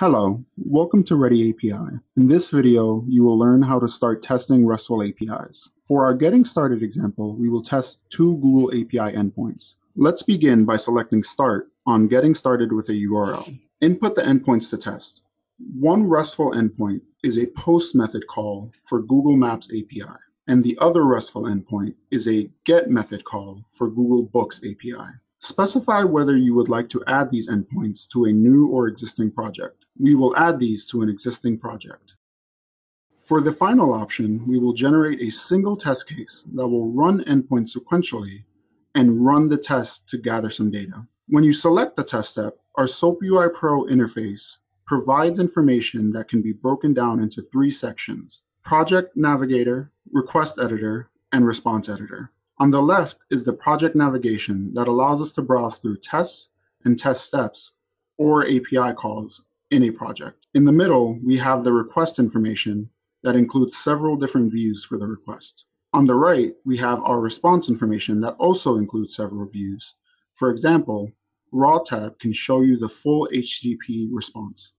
Hello, welcome to ReadyAPI. In this video, you will learn how to start testing RESTful APIs. For our Getting Started example, we will test two Google API endpoints. Let's begin by selecting Start on Getting Started with a URL. Input the endpoints to test. One RESTful endpoint is a POST method call for Google Maps API, and the other RESTful endpoint is a GET method call for Google Books API. Specify whether you would like to add these endpoints to a new or existing project. We will add these to an existing project. For the final option, we will generate a single test case that will run endpoints sequentially and run the test to gather some data. When you select the test step, our SoapUI Pro interface provides information that can be broken down into three sections: Project Navigator, Request Editor, and Response Editor. On the left is the project navigation that allows us to browse through tests and test steps or API calls in a project. In the middle, we have the request information that includes several different views for the request. On the right, we have our response information that also includes several views. For example, Raw tab can show you the full HTTP response.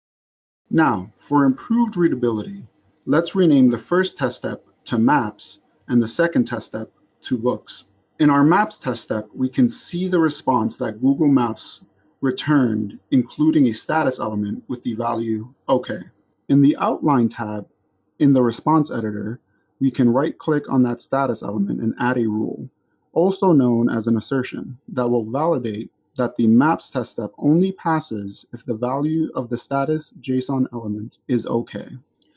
Now, for improved readability, let's rename the first test step to Maps and the second test step to Books. In our Maps test step, we can see the response that Google Maps returned, including a status element with the value OK. In the Outline tab in the Response Editor, we can right-click on that status element and add a rule, also known as an assertion, that will validate that the Maps test step only passes if the value of the status JSON element is OK.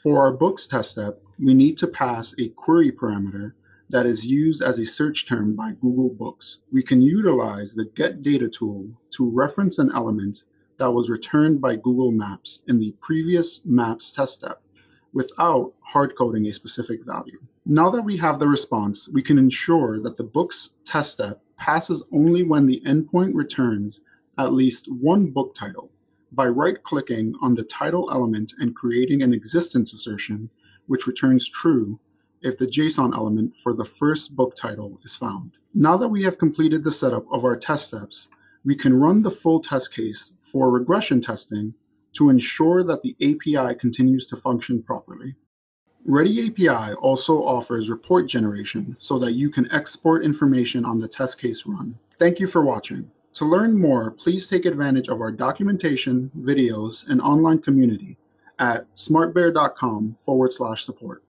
For our Books test step, we need to pass a query parameter that is used as a search term by Google Books. We can utilize the Get Data tool to reference an element that was returned by Google Maps in the previous Maps test step without hardcoding a specific value. Now that we have the response, we can ensure that the Books test step passes only when the endpoint returns at least one book title by right-clicking on the title element and creating an existence assertion, which returns true if the JSON element for the first book title is found. Now that we have completed the setup of our test steps, we can run the full test case for regression testing to ensure that the API continues to function properly. ReadyAPI also offers report generation so that you can export information on the test case run. Thank you for watching. To learn more, please take advantage of our documentation, videos, and online community at smartbear.com/support.